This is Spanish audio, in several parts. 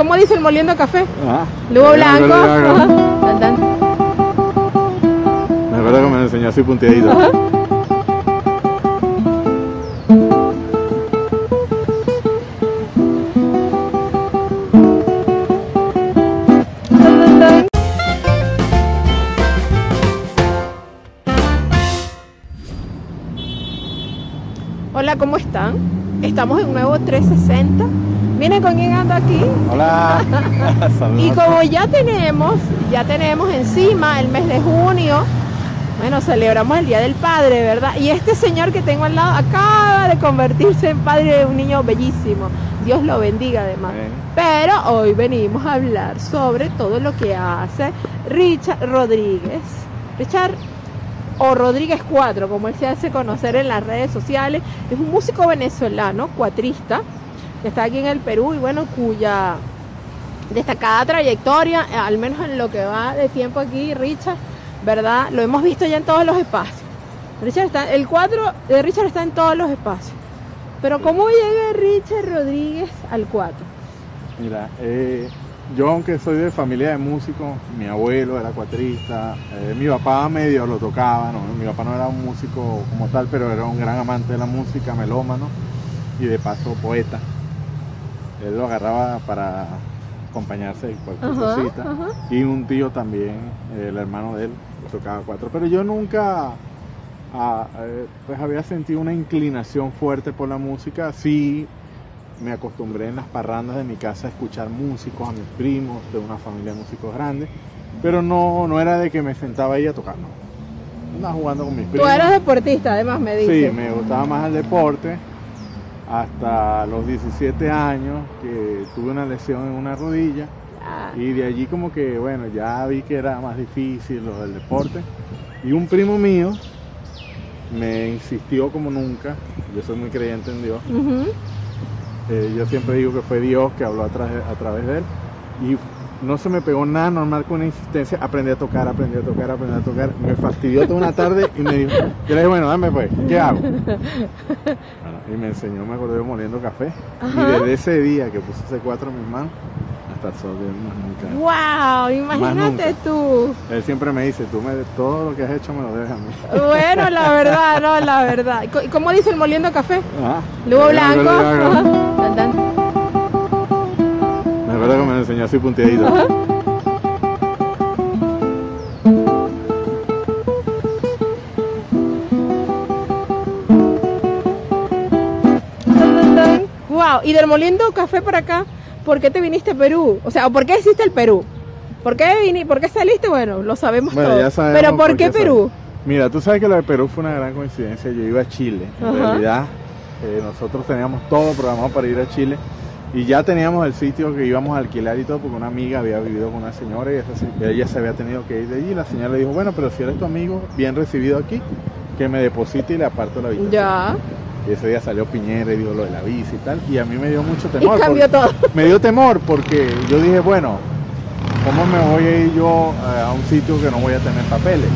¿Cómo dice el moliendo café? Ah, lugo blanco. Me acuerdo que me lo enseñó así punteadito. Ajá. Hola, ¿cómo están? Estamos en un nuevo 360. Miren con quién ando aquí. Hola. Y como ya tenemos encima el mes de junio, bueno, celebramos el Día del Padre, ¿verdad? Y este señor que tengo al lado acaba de convertirse en padre de un niño bellísimo. Dios lo bendiga además. Bien. Pero hoy venimos a hablar sobre todo lo que hace Richard Rodríguez. Richard o Rodríguez Cuatro, como él se hace conocer en las redes sociales, es un músico venezolano, cuatrista, que está aquí en el Perú y bueno, cuya destacada trayectoria, al menos en lo que va de tiempo aquí, Richard, ¿verdad? Lo hemos visto ya en todos los espacios. Richard está, el cuatro de Richard está en todos los espacios. Pero ¿cómo llega Richard Rodríguez al cuatro? Mira, yo aunque soy de familia de músicos, mi abuelo era cuatrista, mi papá medio lo tocaba, ¿no? Mi papá no era un músico como tal, pero era un gran amante de la música, melómano y de paso poeta. Él lo agarraba para acompañarse de cualquier cosita. Y un tío también, el hermano de él, tocaba cuatro. Pero yo nunca pues había sentido una inclinación fuerte por la música, sí. Me acostumbré en las parrandas de mi casa a escuchar músicos, a mis primos, de una familia de músicos grandes, pero no era de que me sentaba ahí a tocar, no. Andaba jugando con mis primos. Tú eras deportista, además me dices. Sí, me gustaba más el deporte hasta los 17 años, que tuve una lesión en una rodilla, y de allí como que, bueno, ya vi que era más difícil lo del deporte, y un primo mío me insistió como nunca, yo soy muy creyente en Dios, yo siempre digo que fue Dios que habló a través de él y no se me pegó nada normal con una insistencia, aprendí a tocar, me fastidió toda una tarde y me dijo, yo le dije, bueno, dame pues, ¿qué hago? Bueno, y me enseñó, me acordé, moliendo café. Ajá. Y desde ese día que puse ese cuatro en mis manos, hasta el sol de él más nunca. ¡Wow! Imagínate tú. Él siempre me dice, todo lo que has hecho me lo debes a mí. Bueno, la verdad, no, la verdad. ¿Y cómo dice el moliendo café? Ah, lugo blanco. Me acuerdo que me lo enseñó así punteadito. Ajá. Wow, y del moliendo café para acá. ¿Por qué te viniste a Perú? O sea, ¿por qué existe el Perú? ¿Por qué saliste? Bueno, lo sabemos todos. Pero ¿por qué Perú? Mira, tú sabes que lo de Perú fue una gran coincidencia. Yo iba a Chile. En realidad, nosotros teníamos todo programado para ir a Chile. Y ya teníamos el sitio que íbamos a alquilar y todo, porque una amiga había vivido con una señora y ella se había tenido que ir de allí. La señora le dijo, bueno, pero si eres tu amigo, bien recibido aquí, que me deposite y le aparto la habitación. Ya. Y ese día salió Piñera y dio lo de la visa y tal. Y a mí me dio mucho temor. Y cambió todo. Me dio temor porque yo dije, bueno, ¿cómo me voy a ir yo a un sitio que no voy a tener papeles?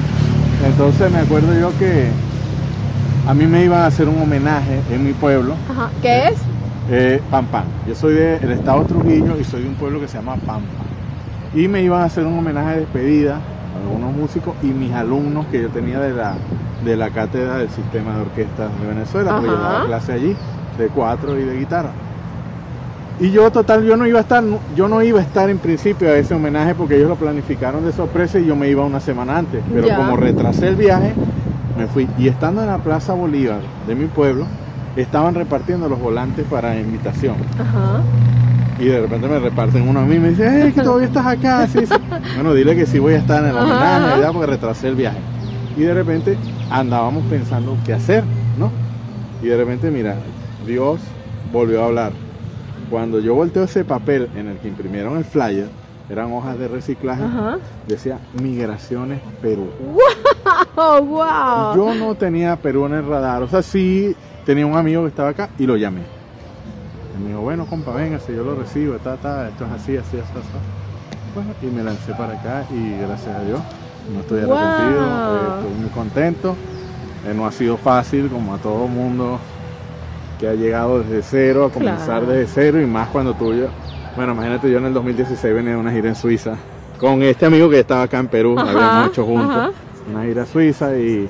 Entonces me acuerdo yo que a mí me iban a hacer un homenaje en mi pueblo. Ajá. ¿Qué es? Pampa. Yo soy del estado Trujillo y soy de un pueblo que se llama Pampa. Y me iban a hacer un homenaje de despedida a algunos músicos y mis alumnos que yo tenía de la cátedra del sistema de orquestas de Venezuela. Ajá. Porque yo daba clase allí de cuatro y de guitarra y yo total yo no iba a estar en principio a ese homenaje porque ellos lo planificaron de sorpresa y yo me iba una semana antes, pero ya. Como retrasé el viaje me fui y estando en la Plaza Bolívar de mi pueblo estaban repartiendo los volantes para invitación. Ajá. Y de repente me reparten uno a mí y me dicen, hey, que todavía estás acá. Sí. Bueno, dile que sí voy a estar en el homenaje, ¿verdad? Porque retrasé el viaje. Y de repente andábamos pensando qué hacer, ¿no? Y de repente, mira, Dios volvió a hablar. Cuando yo volteo ese papel en el que imprimieron el flyer, eran hojas de reciclaje, decía Migraciones Perú. ¡Wow! ¡Wow! Yo no tenía Perú en el radar, o sea, sí tenía un amigo que estaba acá y lo llamé. Y me dijo, bueno, compa, venga, si yo lo recibo, esto es así. Bueno, y me lancé para acá y gracias a Dios. No estoy arrepentido, estoy muy contento. No ha sido fácil, como a todo mundo que ha llegado desde cero, a comenzar desde cero y más cuando tú Bueno, imagínate, yo en el 2016 venía de una gira en Suiza con este amigo que estaba acá en Perú, habíamos hecho juntos una gira a Suiza y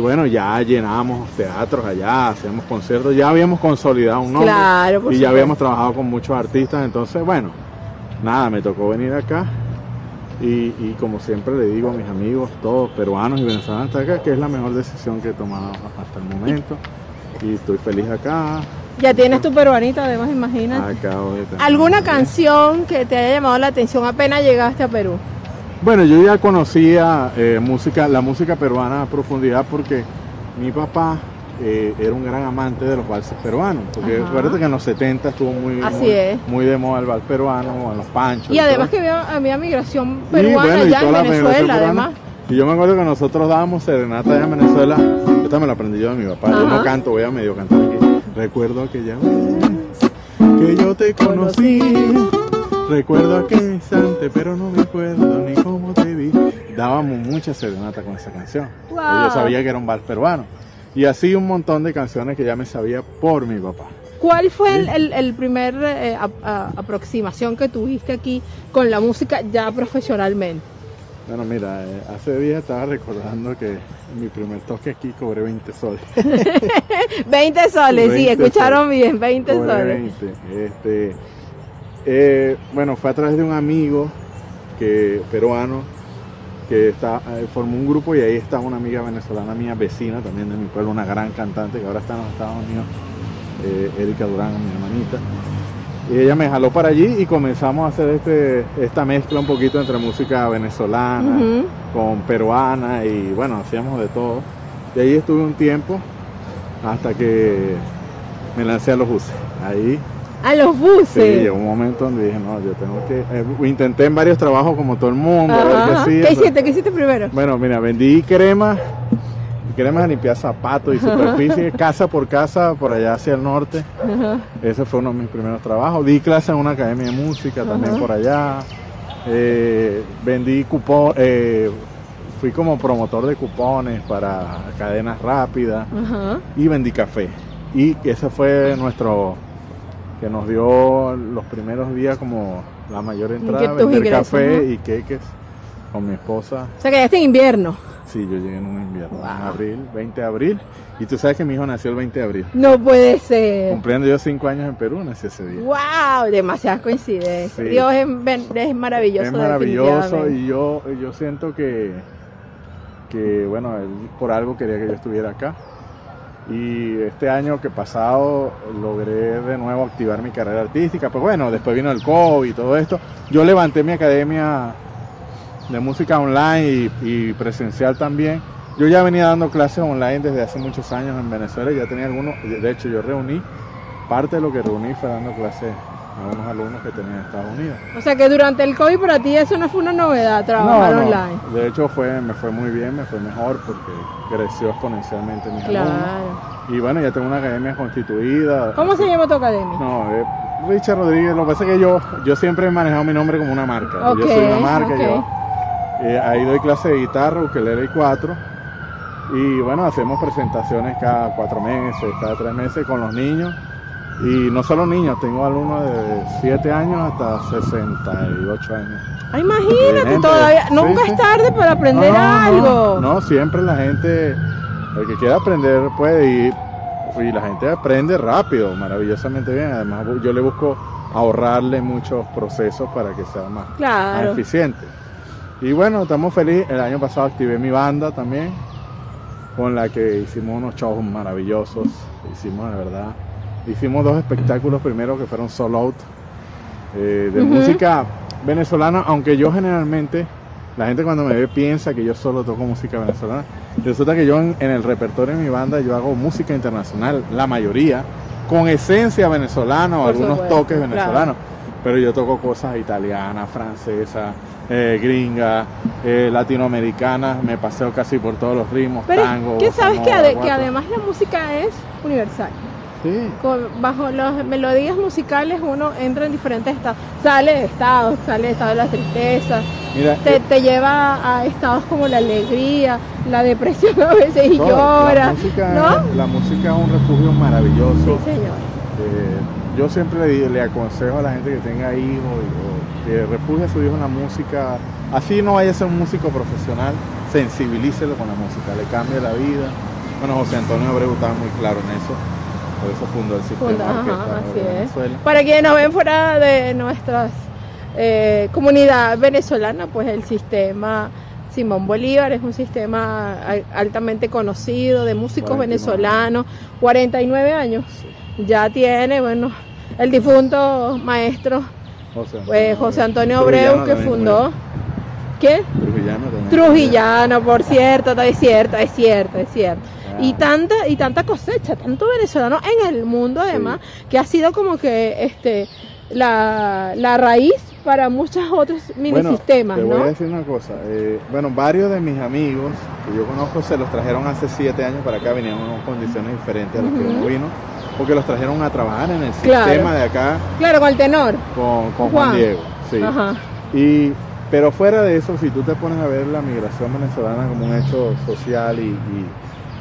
bueno, ya llenábamos teatros allá, hacíamos conciertos, ya habíamos consolidado un nombre, claro, y ya habíamos trabajado con muchos artistas, entonces bueno, nada, me tocó venir acá y como siempre le digo a mis amigos, todos peruanos y venezolanos acá, que es la mejor decisión que he tomado hasta el momento y estoy feliz acá. Ya tienes tu peruanita, además, imagínate. ¿Alguna canción que te haya llamado la atención apenas llegaste a Perú? Bueno, yo ya conocía la música peruana a profundidad porque mi papá era un gran amante de los valses peruanos. Porque recuerda que en los 70 estuvo muy de moda el vals peruano, en los panchos. Y además todo, que había migración peruana allá en Venezuela, además. Y yo me acuerdo que nosotros dábamos serenata allá en Venezuela. Esta me la aprendí yo de mi papá. Yo no canto, voy a medio cantar aquí. Recuerdo aquella vez que yo te conocí, recuerdo aquel instante, pero no me acuerdo ni cómo te vi. Dábamos mucha serenata con esa canción. Wow. Yo sabía que era un vals peruano. Y así un montón de canciones que ya me sabía por mi papá. ¿Cuál fue el primer aproximación que tuviste aquí con la música ya profesionalmente? Bueno, mira, hace días estaba recordando que mi primer toque aquí cobré 20 soles. 20 soles, 20 sí, escucharon soles. Bien, 20 cobré soles. 20. Bueno, fue a través de un amigo peruano que formó un grupo y ahí está una amiga venezolana mía, vecina también de mi pueblo, una gran cantante que ahora está en los Estados Unidos, Erika Durán, mi hermanita. Y ella me jaló para allí y comenzamos a hacer esta mezcla un poquito entre música venezolana con peruana y bueno, hacíamos de todo. Y ahí estuve un tiempo hasta que me lancé a los buses. Ahí. ¿A los buses? Sí, llegó un momento donde dije, no, yo tengo que... intenté en varios trabajos como todo el mundo. ¿Qué hiciste primero? Bueno, mira, vendí cremas a limpiar zapatos y superficie, casa por casa, por allá hacia el norte. Ese fue uno de mis primeros trabajos. Di clase en una academia de música también por allá. Vendí cupones, fui como promotor de cupones para cadenas rápidas y vendí café. Y ese fue nuestro, que nos dio los primeros días como la mayor entrada, vender café y queques con mi esposa. O sea que ya está en invierno. Sí, yo llegué en un invierno, en abril, 20 de abril, y tú sabes que mi hijo nació el 20 de abril. No puede ser. Cumpliendo yo 5 años en Perú, nací ese día. ¡Wow! Demasiadas coincidencias. Sí. Dios es maravilloso. Es maravilloso y yo siento que bueno, él por algo quería que yo estuviera acá. Y este año que pasado logré de nuevo activar mi carrera artística, pues bueno, después vino el COVID y todo esto. Yo levanté mi academia de música online y presencial también. Yo ya venía dando clases online desde hace muchos años en Venezuela, ya tenía algunos, de hecho yo reuní, parte de lo que reuní fue dando clases a unos alumnos que tenía en Estados Unidos. O sea que durante el COVID para ti eso no fue una novedad, trabajar online. De hecho me fue muy bien, me fue mejor porque creció exponencialmente mis alumnos. Y bueno, ya tengo una academia constituida. ¿Cómo se llama tu academia? No, Richard Rodríguez, lo que pasa es que yo siempre he manejado mi nombre como una marca. Okay, yo soy una marca, ahí doy clase de guitarra, ukelele y cuatro. Y bueno, hacemos presentaciones cada 4 meses, cada 3 meses con los niños. Y no solo niños, tengo alumnos de 7 años hasta 68 años. ¡Ay, imagínate! Gente, todavía, nunca es tarde para aprender algo. No, siempre la gente, el que quiera aprender puede ir. Y la gente aprende rápido, maravillosamente bien. Además, yo le busco ahorrarle muchos procesos para que sea más eficiente. Y bueno, estamos felices. El año pasado activé mi banda también, con la que hicimos unos shows maravillosos. Hicimos, la verdad, hicimos 2 espectáculos primero que fueron sold out de música venezolana, aunque yo generalmente, la gente cuando me ve piensa que yo solo toco música venezolana. Resulta que yo en el repertorio de mi banda yo hago música internacional, la mayoría, con esencia venezolana o algunos toques venezolanos. Pero yo toco cosas italianas, francesas, gringas, latinoamericanas, me paseo casi por todos los ritmos, tango. ¿Qué sabes que además la música es universal? Sí. Bajo las melodías musicales uno entra en diferentes estados, sale de estados de la tristeza, mira, te lleva a estados como la alegría, la depresión a veces y llora. La música es un refugio maravilloso. Sí, señor. Yo siempre le aconsejo a la gente que tenga hijos, que refugie a su hijo en la música. Así no vaya a ser un músico profesional, sensibilícelo con la música, le cambia la vida. Bueno, José Antonio Abreu estaba muy claro en eso. Por eso fundó el sistema de Venezuela. Para quienes nos ven fuera de nuestra comunidad venezolana, pues el sistema Simón Bolívar es un sistema altamente conocido de músicos venezolanos. 49 años ya tiene, bueno, el difunto maestro José Antonio Abreu, que fundó. ¿Qué? Trujillano también. Trujillano, por cierto, es cierto. Y tanta cosecha, tanto venezolano en el mundo, además, sí, que ha sido como que la raíz para muchos otros minisistemas, ¿no? Te voy a decir una cosa. Bueno, varios de mis amigos que yo conozco se los trajeron hace 7 años para acá, vinieron en condiciones diferentes a las que uno vino, porque los trajeron a trabajar en el sistema de acá. Claro, con el tenor. Con Juan Diego, sí. Ajá. Pero fuera de eso, si tú te pones a ver la migración venezolana como un hecho social y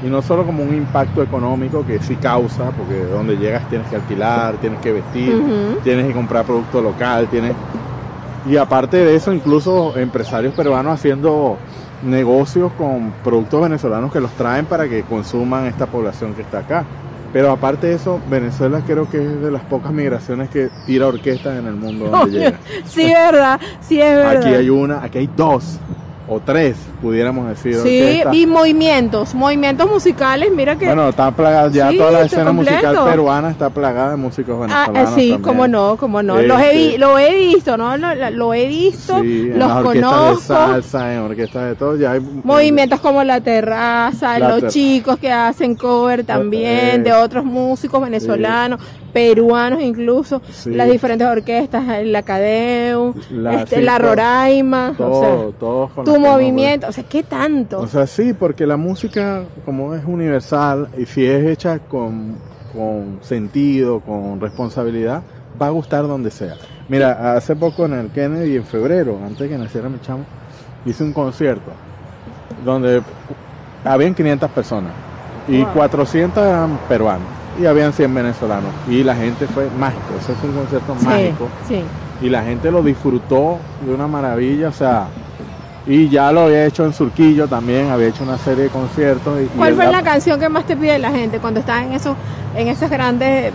no solo como un impacto económico que sí causa, porque donde llegas tienes que alquilar, tienes que vestir, tienes que comprar producto local, y aparte de eso, incluso empresarios peruanos haciendo negocios con productos venezolanos que los traen para que consuman esta población que está acá. Pero aparte de eso, Venezuela creo que es de las pocas migraciones que tira orquestas en el mundo donde llega. Sí, verdad, sí es verdad. Aquí hay una, aquí hay 2 o 3, pudiéramos decir. Sí, y movimientos musicales, mira que... Bueno, está plagada, ya sí, toda la escena musical peruana está plagada de músicos venezolanos. Ah, sí, también. Cómo no. Lo he visto, sí, los conozco. En orquestas de salsa, en orquestas de todo, ya hay... Movimientos como La Terraza, chicos que hacen cover también de otros músicos venezolanos, peruanos incluso, las diferentes orquestas, la Cadeu, la Roraima, todos con tu movimiento, o sea, ¿qué tanto? O sea, sí, porque la música como es universal y si es hecha con sentido, con responsabilidad, va a gustar donde sea. Mira, hace poco en el Kennedy, en febrero, antes de que naciera mi chamo, hice un concierto donde habían 500 personas y 400 eran peruanos. Y habían 100 venezolanos. Y la gente fue mágico. Ese es un concierto mágico. Sí. Y la gente lo disfrutó de una maravilla. O sea, y ya lo había hecho en Surquillo también. Había hecho una serie de conciertos. ¿Cuál fue la canción que más te pide la gente cuando estás en esas grandes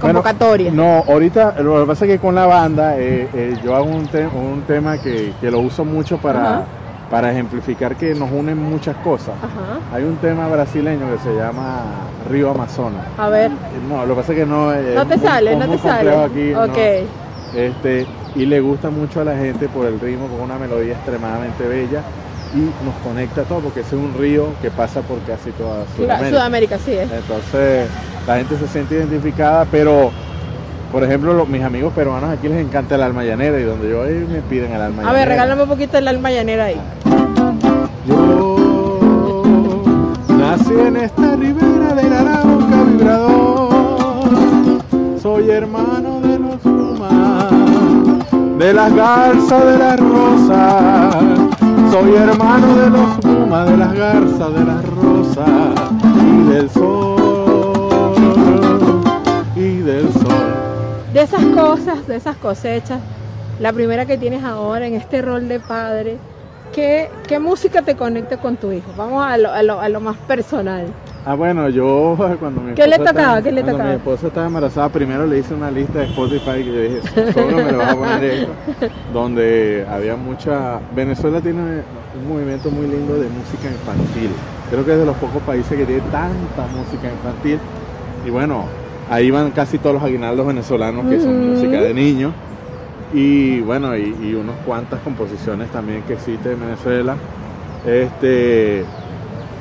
convocatorias? Bueno, no, ahorita lo que pasa es que con la banda yo hago un tema que lo uso mucho para ejemplificar que nos unen muchas cosas. Ajá. Hay un tema brasileño que se llama Río Amazonas. A ver. No, lo que pasa es que no... No te sale. Aquí, okay. No, y le gusta mucho a la gente por el ritmo, con una melodía extremadamente bella y nos conecta a todo, porque es un río que pasa por casi toda Sudamérica. Sudamérica, sí. Entonces, la gente se siente identificada, pero... Por ejemplo, mis amigos peruanos aquí les encanta el alma llanera y donde yo voy me piden el alma llanera. A ver, regálame un poquito el alma llanera ahí. Yo nací en esta ribera del Arauca vibrador, soy hermano de los plumas, de las garzas, de las rosas, soy hermano de los plumas, de las garzas, de las rosas y del sol, y del sol. De esas cosas, de esas cosechas, la primera que tienes ahora en este rol de padre, ¿qué música te conecta con tu hijo? Vamos a lo más personal. Ah, bueno, yo cuando mi esposa estaba embarazada, primero le hice una lista de Spotify que yo dije, ¿cómo me lo vas a poner esto? Donde había mucha... Venezuela tiene un movimiento muy lindo de música infantil. Creo que es de los pocos países que tiene tanta música infantil. Y bueno... Ahí van casi todos los aguinaldos venezolanos, que son música de niños. Y bueno, y unas cuantas composiciones también que existen en Venezuela,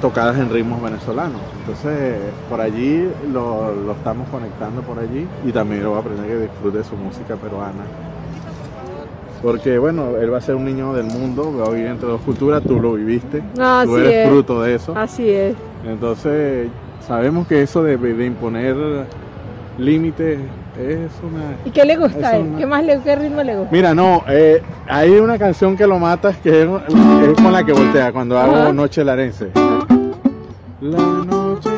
tocadas en ritmos venezolanos. Entonces, por allí lo estamos conectando por allí. Y también lo va a aprender que disfrute de su música peruana. Porque bueno, él va a ser un niño del mundo, va a vivir entre dos culturas, tú lo viviste. Ah, tú eres fruto de eso. Así es. Entonces, sabemos que eso de imponer... límite es una... ¿Y qué le gusta a él? ¿Qué ritmo le gusta? Mira, no, hay una canción que lo mata, que es con la que voltea cuando hago Noche Larense. La noche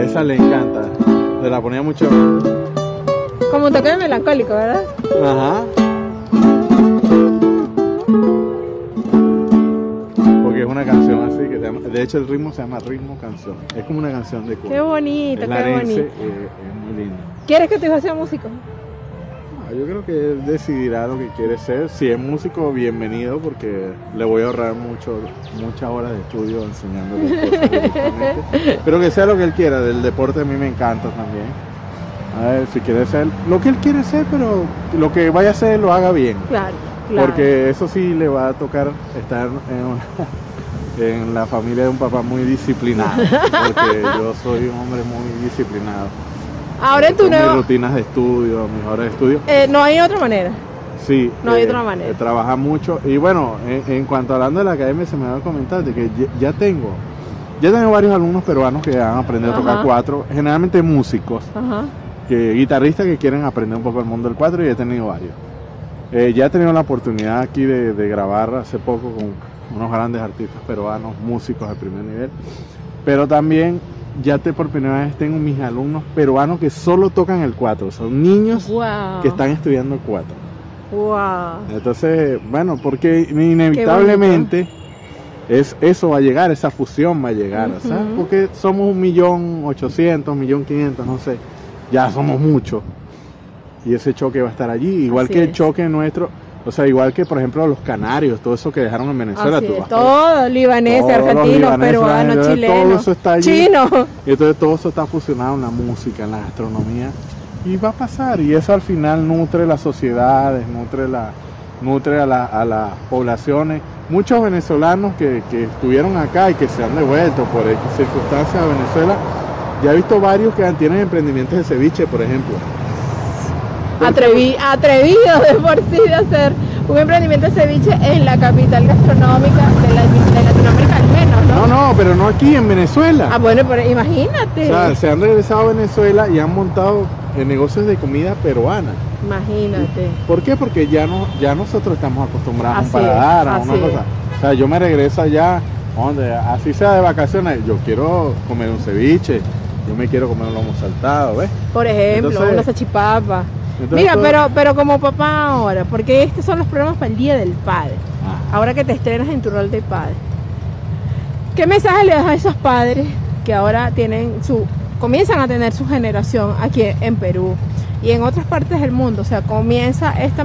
Esa le encanta. Se la ponía mucho. Como un toque de melancólico, ¿verdad? Ajá. Porque es una canción así que se llama. De hecho el ritmo se llama ritmo canción. Es como una canción de cuatro. Qué bonito, qué bonito. Es muy lindo. ¿Quieres que tu hijo sea músico? Yo creo que él decidirá lo que quiere ser. Si es músico, bienvenido, porque le voy a ahorrar muchas horas de estudio enseñándole cosas. Pero que sea lo que él quiera. Del deporte a mí me encanta también. A ver, si quiere ser lo que él quiere ser, pero lo que vaya a hacer lo haga bien. Claro, claro. Porque eso sí le va a tocar estar en la familia de un papá muy disciplinado. Porque yo soy un hombre muy disciplinado. Ahora en tu nuevo... Mis rutinas de estudio, mis horas de estudio. No hay otra manera. Sí. No hay otra manera. Trabaja mucho. Y bueno, en cuanto hablando de la academia, se me va a comentar de que ya tengo varios alumnos peruanos que han aprendido a tocar cuatro, generalmente músicos, guitarristas que quieren aprender un poco el mundo del cuatro, y he tenido varios. Ya he tenido la oportunidad aquí de grabar hace poco con unos grandes artistas peruanos, músicos de primer nivel, pero también... Ya por primera vez tengo mis alumnos peruanos que solo tocan el cuatro. Son niños que están estudiando el cuatro. Wow. Entonces, bueno, porque inevitablemente eso va a llegar, esa fusión va a llegar, ¿sabes? Porque somos 1.800.000, 1.500.000, no sé. Ya somos muchos. Y ese choque va a estar allí. Igual así que el choque nuestro... O sea, igual que, por ejemplo, los canarios, todo eso que dejaron en Venezuela. Así es, todo, libaneses, argentinos, peruanos, chilenos, todo eso está allí. Chino. Y entonces todo eso está fusionado en la música, en la gastronomía. Y va a pasar. Y eso al final nutre las sociedades, nutre a las poblaciones. Muchos venezolanos que estuvieron acá y que se han devuelto por circunstancias a Venezuela. Ya he visto varios que tienen emprendimientos de ceviche, por ejemplo. Atrevido de por sí de hacer un emprendimiento de ceviche en la capital gastronómica de Latinoamérica, al menos, ¿no? No, pero no aquí, en Venezuela. Ah, bueno, pero imagínate. O sea, se han regresado a Venezuela y han montado negocios de comida peruana. Imagínate. ¿Por qué? Porque ya nosotros estamos acostumbrados a un paladar, a una cosa. O sea, yo me regreso allá, donde así sea de vacaciones, yo quiero comer un ceviche, yo me quiero comer un lomo saltado, ¿ves? Por ejemplo, una salchipapa. Entonces, mira, pero como papá ahora, porque estos son los programas para el Día del Padre, ahora que te estrenas en tu rol de padre, ¿qué mensaje le das a esos padres que ahora tienen comienzan a tener su generación aquí en Perú y en otras partes del mundo? O sea, comienza esta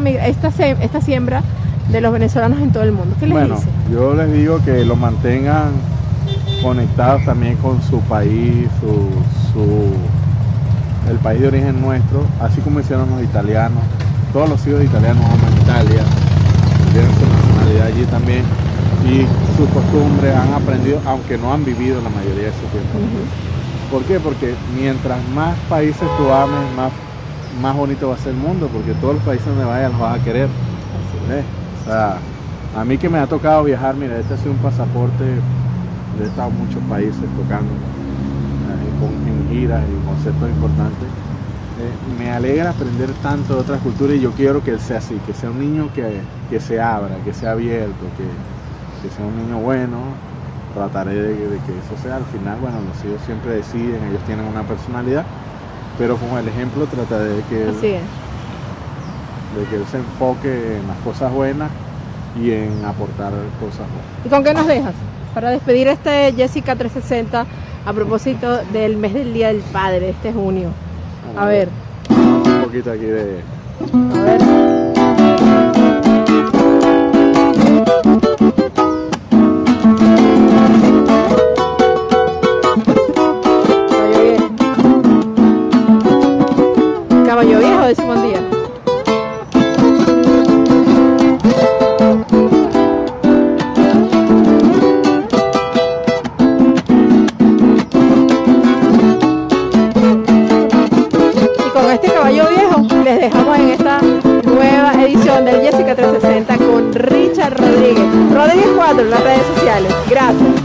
siembra de los venezolanos en todo el mundo. ¿Qué les dices? Yo les digo que lo mantengan conectados también con su país, el país de origen nuestro, así como hicieron los italianos. Todos los hijos italianos aman Italia, tienen su nacionalidad allí también, y sus costumbres han aprendido, aunque no han vivido la mayoría de su tiempo. ¿Por qué? Porque mientras más países tú ames, más bonito va a ser el mundo, porque todos los países donde vayas los vas a querer. O sea, a mí que me ha tocado viajar, mira, este ha sido un pasaporte, he estado en muchos países tocando, en giras y conceptos importantes. Me alegra aprender tanto de otras culturas, y yo quiero que él sea así, que sea un niño que se abra, que sea abierto, que sea un niño bueno. Trataré de que eso sea. Al final, bueno, los hijos siempre deciden, ellos tienen una personalidad, pero como el ejemplo trataré de que él se enfoque en las cosas buenas y en aportar cosas buenas. ¿Y con qué nos dejas? Para despedir este Jessica 360 a propósito del mes del Día del Padre, este junio. A ver. Un poquito aquí de... A ver. Caballo Viejo de Simón Bolívar. Del Jessica 360 con Richard Rodríguez. Rodríguez 4 en las redes sociales. Gracias.